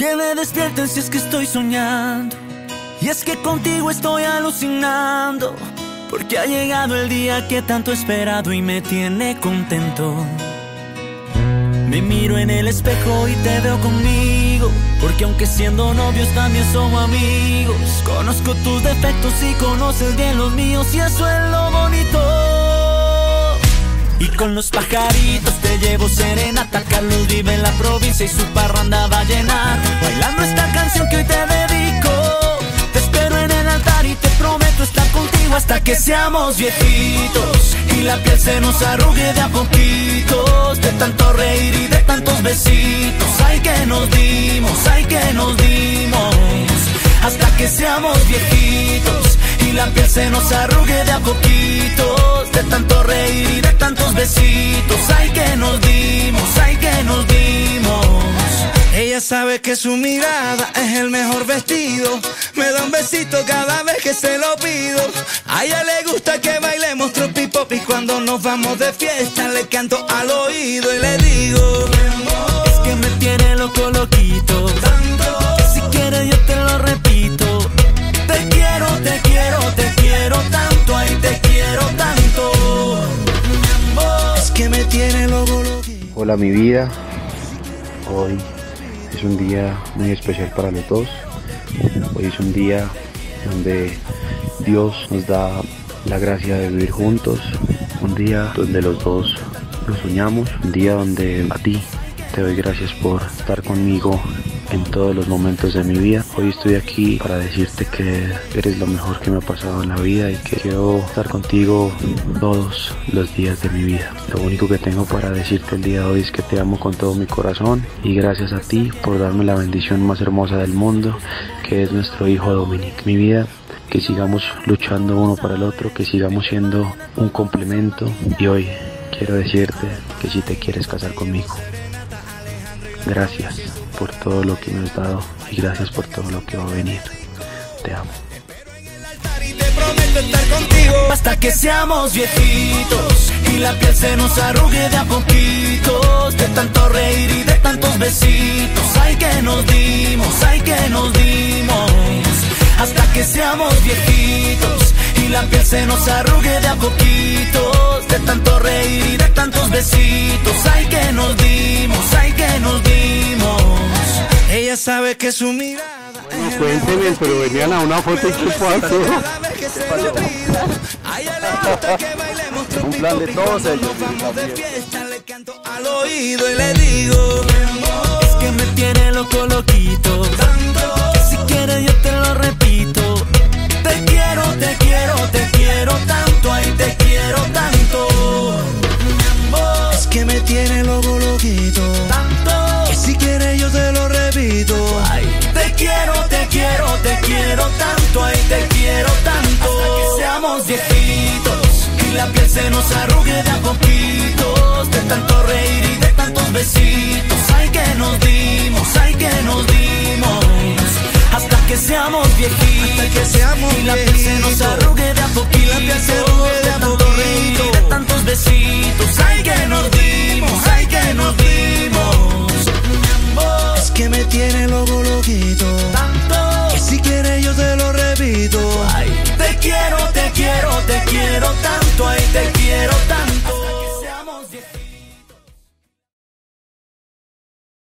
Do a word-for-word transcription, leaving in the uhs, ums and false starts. que me despierten si es que estoy soñando. Y es que contigo estoy alucinando, porque ha llegado el día que tanto he esperado y me tiene contento. Me miro en el espejo y te veo conmigo, porque aunque siendo novios también somos amigos. Conozco tus defectos y conoces bien los míos, y eso es lo bonito. Y con los pajaritos te llevo serenata. Carlos vive en la provincia y su parranda va a llenar, bailando esta canción que hoy te dedico. Te espero en el altar y te prometo estar contigo hasta que seamos viejitos y la piel se nos arrugue de a poquitos, de tanto reír y de tantos besitos. Ay, que nos dimos, ay, que nos dimos, hasta que seamos viejitos y la piel se nos arrugue de a poquitos, de tanto reír y de tantos besitos. Ay, que nos dimos, ay, que nos dimos. Ella sabe que su mirada es el mejor vestido, me da un besito cada vez que se lo pido. A ella le gusta que bailemos tropi pop, y cuando nos vamos de fiesta le canto al oído y le digo: es que me tiene loco loquito, tanto que si quieres yo te lo repito. Te quiero, te quiero, te quiero tanto, ay, te quiero tanto. Es que me tiene loco loquito. Hola mi vida, hoy es un día muy especial para los dos. Hoy es un día donde Dios nos da la gracia de vivir juntos. Un día donde los dos lo soñamos. Un día donde a ti te doy gracias por estar conmigo en todos los momentos de mi vida. Hoy estoy aquí para decirte que eres lo mejor que me ha pasado en la vida y que quiero estar contigo todos los días de mi vida. Lo único que tengo para decirte el día de hoy es que te amo con todo mi corazón, y gracias a ti por darme la bendición más hermosa del mundo, que es nuestro hijo Dominic. Mi vida, que sigamos luchando uno para el otro, que sigamos siendo un complemento, y hoy quiero decirte que si te quieres casar conmigo, gracias por todo lo que me has dado y gracias por todo lo que va a venir. Te amo. Hasta que seamos viejitos y la piel se nos arrugue de a poquitos, de tanto reír y de tantos besitos. Ay, que nos dimos, ay, que nos dimos, hasta que seamos viejitos y la piel se nos arrugue de a poquitos, de tanto reír y de tantos besitos. Ay, que nos dimos, ay, que nos dimos. Ella sabe que su mirada... Bueno, cuéntenme, pero venían a una foto y qué pasó. Un plan de todos ellos. Le canto al oído y le digo: es que me tiene loco loquito, tanto que si quieres yo te lo repito. Te quiero, te quiero, te quiero tanto, ay, te quiero tanto. Es que me tiene loco loquito, tanto que si quieres yo te lo repito. Ay, te quiero, te quiero, te quiero tanto, ay, te quiero tanto. Hasta que seamos viejitos y la piel se nos arrugue de a poquitos, de tanto reír y de tantos besitos. Ay, que nos dimos, ay, que nos dimos, hasta que seamos viejitos, hasta que seamos y la piel se nos arrugue de a poquitos, la piel se arrugue de a poquitos, de tantos besitos. Ay, que nos dimos, ay, que nos dimos. Es que me tiene loco loquito.